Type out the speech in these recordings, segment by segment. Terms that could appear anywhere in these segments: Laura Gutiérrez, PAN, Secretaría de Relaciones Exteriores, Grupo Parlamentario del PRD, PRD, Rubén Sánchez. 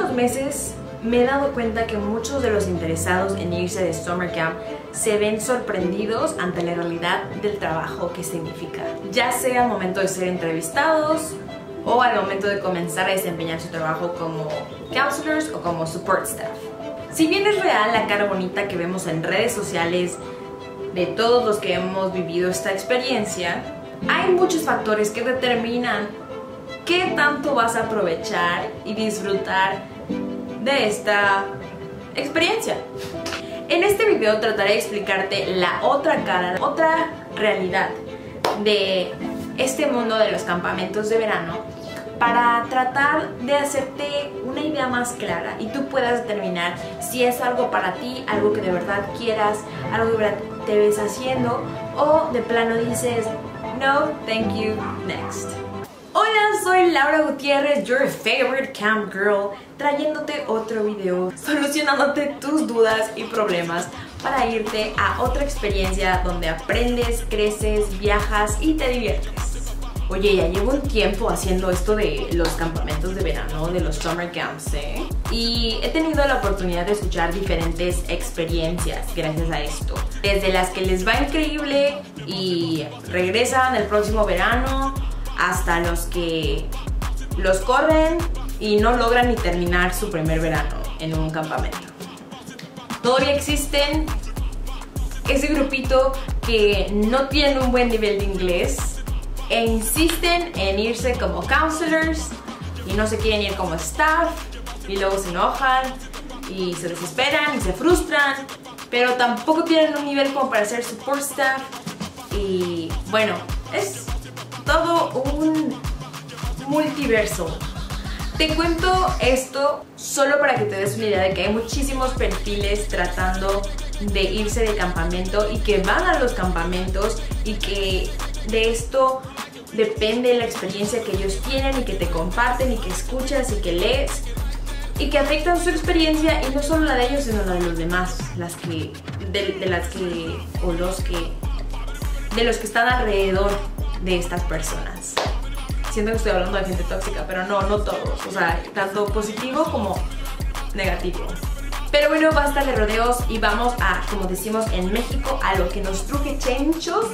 últimos meses me he dado cuenta que muchos de los interesados en irse de Summer Camp se ven sorprendidos ante la realidad del trabajo que significa, ya sea al momento de ser entrevistados o al momento de comenzar a desempeñar su trabajo como counselors o como support staff. Si bien es real la cara bonita que vemos en redes sociales de todos los que hemos vivido esta experiencia, hay muchos factores que determinan qué tanto vas a aprovechar y disfrutar de esta experiencia. En este video trataré de explicarte la otra cara, otra realidad de este mundo de los campamentos de verano para tratar de hacerte una idea más clara y tú puedas determinar si es algo para ti, algo que de verdad quieras, algo que de verdad te ves haciendo o de plano dices no, thank you, next. Hola, soy Laura Gutiérrez, your favorite camp girl, trayéndote otro video, solucionándote tus dudas y problemas para irte a otra experiencia donde aprendes, creces, viajas y te diviertes. Oye, ya llevo un tiempo haciendo esto de los campamentos de verano, de los summer camps, ¿eh? Y he tenido la oportunidad de escuchar diferentes experiencias gracias a esto. Desde las que les va increíble y regresan el próximo verano, hasta los que los corren y no logran ni terminar su primer verano en un campamento. Todavía existen ese grupito que no tiene un buen nivel de inglés e insisten en irse como counselors y no se quieren ir como staff y luego se enojan y se desesperan y se frustran, pero tampoco tienen un nivel como para ser support staff y bueno, es todo un multiverso. Te cuento esto solo para que te des una idea de que hay muchísimos perfiles tratando de irse de campamento y que van a los campamentos y que de esto depende la experiencia que ellos tienen y que te comparten y que escuchas y que lees y que afectan su experiencia y no solo la de ellos sino la de los demás, de los que están alrededor de estas personas. Siento que estoy hablando de gente tóxica, pero no todos, o sea, tanto positivo como negativo. Pero bueno, basta de rodeos y vamos a, como decimos en México, a lo que nos truje chenchos.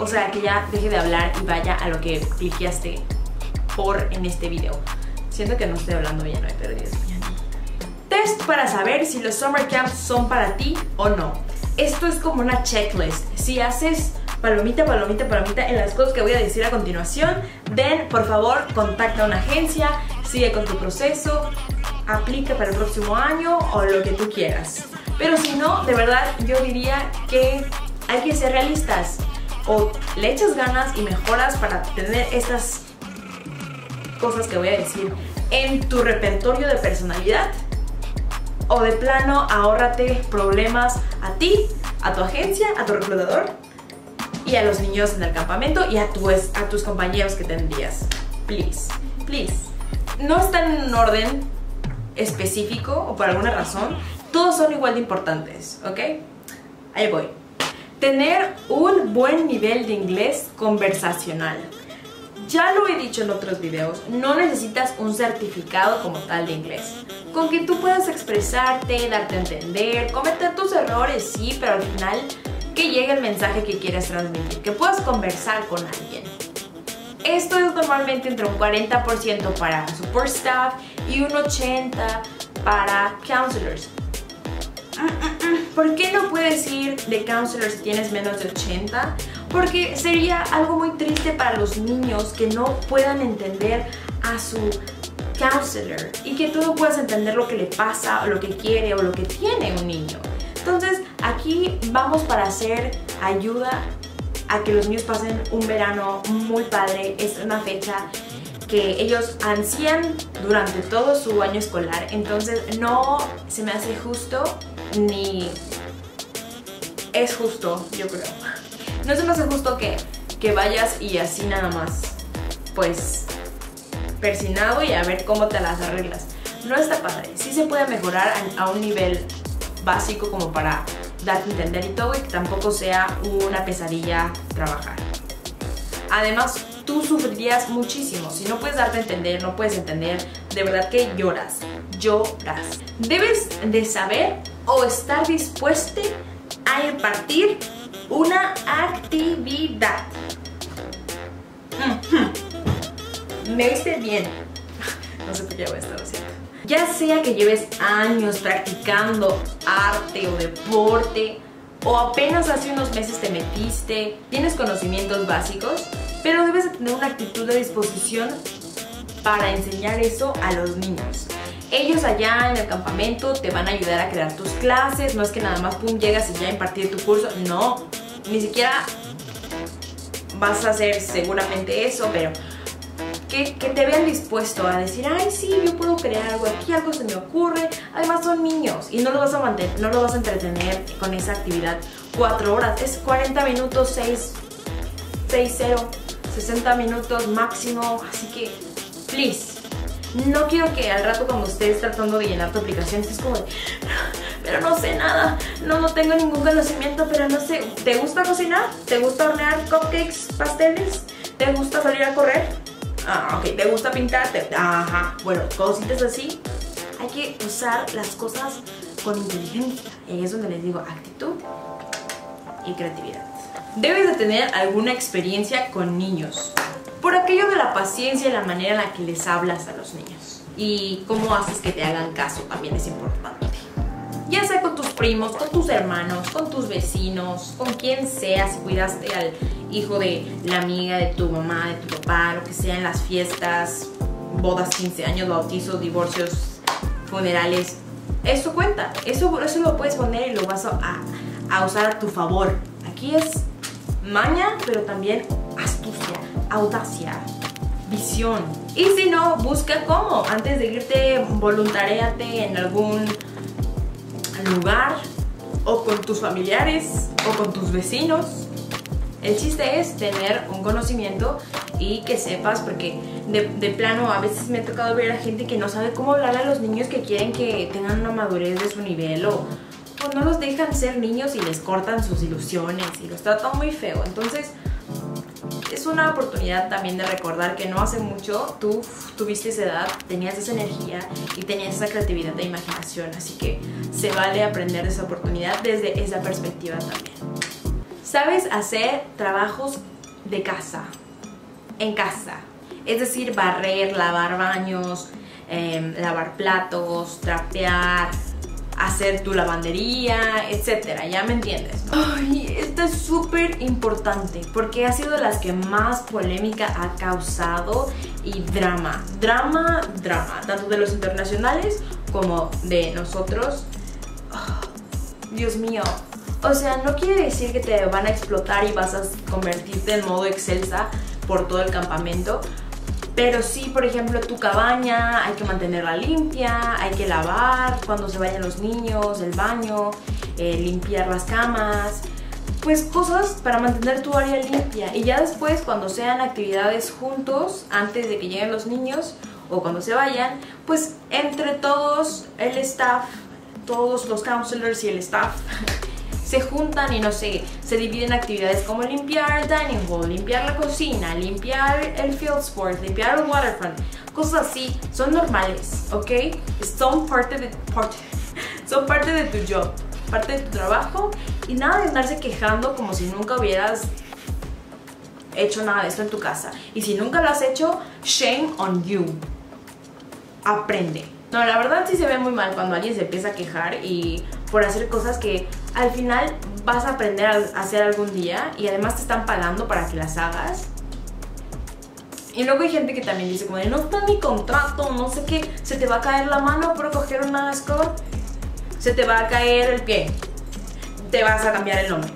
O sea, que ya deje de hablar y vaya a lo que cliqueaste por en este video. Siento que no estoy hablando bien hoy, pero Dios mío. Test para saber si los summer camps son para ti o no. Esto es como una checklist. Si haces palomita, palomita, palomita en las cosas que voy a decir a continuación, then por favor contacta a una agencia, sigue con tu proceso, aplica para el próximo año o lo que tú quieras. Pero si no, de verdad yo diría que hay que ser realistas o le echas ganas y mejoras para tener estas cosas que voy a decir en tu repertorio de personalidad o de plano ahórrate problemas a ti, a tu agencia, a tu reclutador y a los niños en el campamento y a tus compañeros que tendrías. Please, please. No están en un orden específico o por alguna razón. Todos son igual de importantes, ¿ok? Ahí voy. Tener un buen nivel de inglés conversacional. Ya lo he dicho en otros videos, no necesitas un certificado como tal de inglés. Con que tú puedas expresarte, darte a entender, cometer tus errores, sí, pero al final que llegue el mensaje que quieres transmitir, que puedas conversar con alguien. Esto es normalmente entre un 40% para support staff y un 80% para counselors. ¿Por qué no puedes ir de counselor si tienes menos de 80? Porque sería algo muy triste para los niños que no puedan entender a su counselor y que tú no puedas entender lo que le pasa o lo que quiere o lo que tiene un niño. Entonces aquí vamos para hacer ayuda a que los niños pasen un verano muy padre. Es una fecha que ellos ansían durante todo su año escolar. Entonces no se me hace justo ni es justo, yo creo. No se me hace justo que vayas y así nada más, pues persinado y a ver cómo te las arreglas. No está padre. Sí se puede mejorar a un nivel básico como para darte a entender y todo y que tampoco sea una pesadilla trabajar. Además, tú sufrirías muchísimo. Si no puedes darte a entender, no puedes entender, de verdad que lloras, lloras. Debes de saber o estar dispuesto a impartir una actividad. ¿Me viste bien? No sé por qué voy a estar haciendo. Ya sea que lleves años practicando arte o deporte, o apenas hace unos meses te metiste, tienes conocimientos básicos, pero debes tener una actitud de disposición para enseñar eso a los niños. Ellos allá en el campamento te van a ayudar a crear tus clases, no es que nada más pum, llegas y ya impartir tu curso, no, ni siquiera vas a hacer seguramente eso, pero que te vean dispuesto a decir, ay sí, yo puedo crear algo aquí, algo se me ocurre, además son niños y no lo vas a mantener, no lo vas a entretener con esa actividad 4 horas, es 40 minutos, 60 minutos máximo, así que, please, no quiero que al rato cuando estés tratando de llenar tu aplicación estés como de, pero no sé nada, no tengo ningún conocimiento, pero no sé, ¿te gusta cocinar? ¿Te gusta hornear cupcakes, pasteles? ¿Te gusta salir a correr? Ah, ok, ¿te gusta pintar? Ajá, bueno, cositas así. Hay que usar las cosas con inteligencia. Y es donde les digo actitud y creatividad. Debes de tener alguna experiencia con niños, por aquello de la paciencia y la manera en la que les hablas a los niños y cómo haces que te hagan caso también es importante. Ya sea con tus primos, con tus hermanos, con tus vecinos, con quien sea, si cuidaste al hijo de la amiga, de tu mamá, de tu papá, lo que sea, en las fiestas, bodas, 15 años, bautizos, divorcios, funerales, eso cuenta, eso lo puedes poner y lo vas a usar a tu favor. Aquí es maña, pero también astucia, audacia, visión. Y si no, busca cómo, antes de irte, voluntaríate en algún lugar o con tus familiares o con tus vecinos. El chiste es tener un conocimiento y que sepas, porque de plano a veces me ha tocado ver a gente que no sabe cómo hablar a los niños que quieren que tengan una madurez de su nivel o no los dejan ser niños y les cortan sus ilusiones y los tratan muy feo. Entonces es una oportunidad también de recordar que no hace mucho tú tuviste esa edad, tenías esa energía y tenías esa creatividad de imaginación, así que se vale aprender de esa oportunidad desde esa perspectiva también. Sabes hacer trabajos de casa, en casa, es decir, barrer, lavar baños, lavar platos, trapear, hacer tu lavandería, etcétera, ya me entiendes. Ay, esto es súper importante porque ha sido de las que más polémica ha causado y drama, tanto de los internacionales como de nosotros. Oh, Dios mío, o sea, no quiere decir que te van a explotar y vas a convertirte en modo excelsa por todo el campamento. Pero sí, por ejemplo, tu cabaña hay que mantenerla limpia, hay que lavar cuando se vayan los niños, el baño, limpiar las camas, pues cosas para mantener tu área limpia. Y ya después, cuando sean actividades juntos, antes de que lleguen los niños o cuando se vayan, pues entre todos, el staff, todos los counselors y el staff se juntan y no sé, se dividen actividades como limpiar el dining hall, limpiar la cocina, limpiar el field sports, limpiar el waterfront, cosas así, son normales, ¿ok? Son parte de tu job, parte de tu trabajo y nada de andarse quejando como si nunca hubieras hecho nada de esto en tu casa. Y si nunca lo has hecho, shame on you. Aprende. No, la verdad sí se ve muy mal cuando alguien se empieza a quejar y por hacer cosas que al final vas a aprender a hacer algún día y además te están pagando para que las hagas. Y luego hay gente que también dice como de, no está mi contrato, no sé qué, se te va a caer la mano por coger una escoba, se te va a caer el pie, te vas a cambiar el nombre.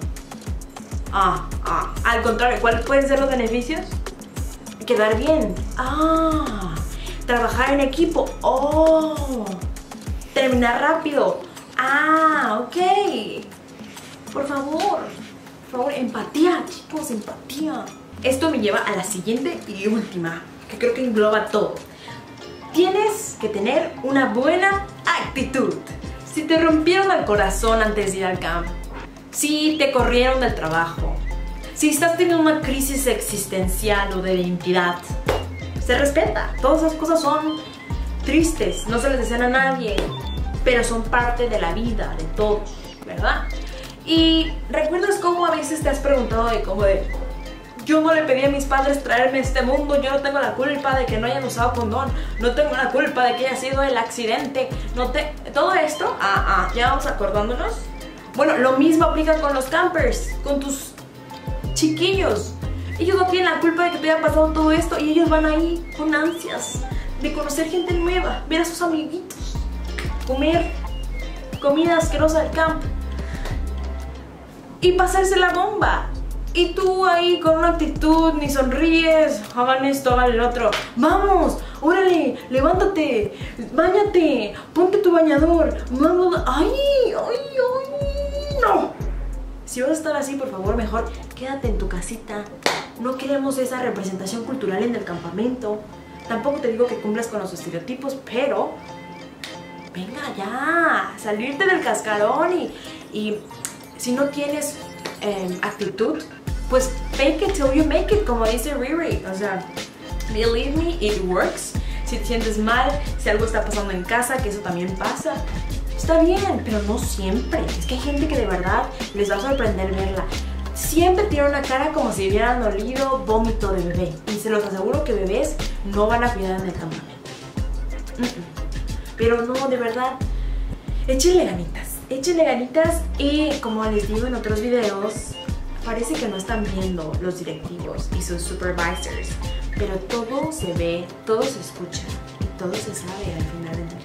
Al contrario, ¿cuáles pueden ser los beneficios? Quedar bien. Trabajar en equipo. Terminar rápido. Ok. Por favor, empatía, chicos, empatía. Esto me lleva a la siguiente y última, que creo que engloba todo. Tienes que tener una buena actitud. Si te rompieron el corazón antes de ir al campo, si te corrieron del trabajo, Si estás teniendo una crisis existencial o de identidad, se respeta. Todas esas cosas son tristes, no se les desean a nadie, pero son parte de la vida, de todos, ¿verdad? Y ¿recuerdas cómo a veces te has preguntado de cómo de yo no le pedí a mis padres traerme a este mundo, yo no tengo la culpa de que no hayan usado condón, no tengo la culpa de que haya sido el accidente, no te... Todo esto, ya vamos acordándonos. Bueno, lo mismo aplica con los campers, con tus chiquillos. Ellos no tienen la culpa de que te haya pasado todo esto y ellos van ahí con ansias de conocer gente nueva, ver a sus amiguitos, comer comida asquerosa del campo y pasarse la bomba. Y tú ahí con una actitud, ni sonríes, hagan esto, hagan el otro. Vamos, órale, levántate, báñate, ponte tu bañador. Ay, no. Si vas a estar así, por favor, mejor quédate en tu casita. No queremos esa representación cultural en el campamento. Tampoco te digo que cumplas con los estereotipos, pero venga ya, salirte del cascarón y si no tienes actitud, pues fake it till you make it, como dice Riri. O sea, believe me, it works. Si te sientes mal, si algo está pasando en casa, que eso también pasa, está bien, pero no siempre. Es que hay gente que de verdad les va a sorprender verla. Siempre tiene una cara como si hubieran olido vómito de bebé. Y se los aseguro que bebés no van a cuidar en el campamento. Pero no, de verdad, échenle ganitas. Échenle ganitas y, como les digo en otros videos, parece que no están viendo los directivos y sus supervisors, pero todo se ve, todo se escucha y todo se sabe al final del día.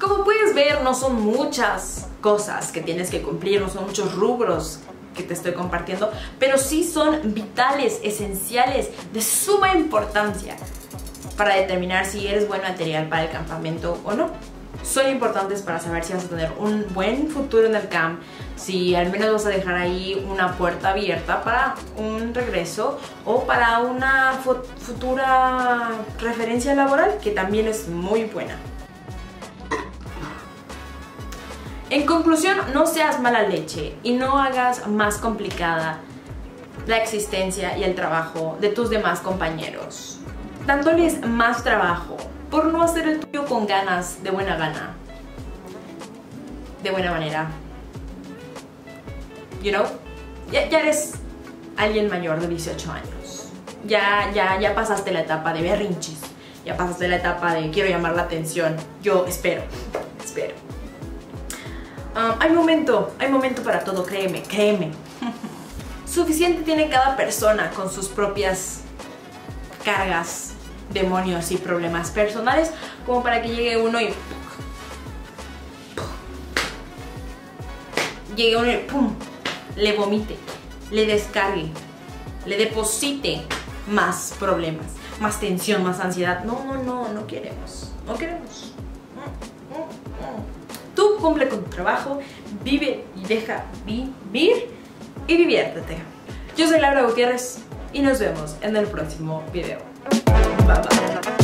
Como puedes ver, no son muchas cosas que tienes que cumplir, no son muchos rubros que te estoy compartiendo, pero sí son vitales, esenciales, de suma importancia para determinar si eres buen material para el campamento o no. Son importantes para saber si vas a tener un buen futuro en el camp, si al menos vas a dejar ahí una puerta abierta para un regreso o para una futura referencia laboral, que también es muy buena. En conclusión, no seas mala leche y no hagas más complicada la existencia y el trabajo de tus demás compañeros, dándoles más trabajo por no hacer el tuyo con ganas, de buena gana, de buena manera. You know, ya eres alguien mayor de 18 años. Ya pasaste la etapa de berrinches. Ya pasaste la etapa de quiero llamar la atención. Yo espero. Hay momento para todo, créeme. Suficiente tiene cada persona con sus propias cargas, demonios y problemas personales como para que llegue uno y pum, le vomite, le descargue, le deposite más problemas, más tensión, más ansiedad. No queremos, Tú cumple con tu trabajo, vive y deja vivir y diviértete. Yo soy Laura Gutiérrez y nos vemos en el próximo video. Bye bye.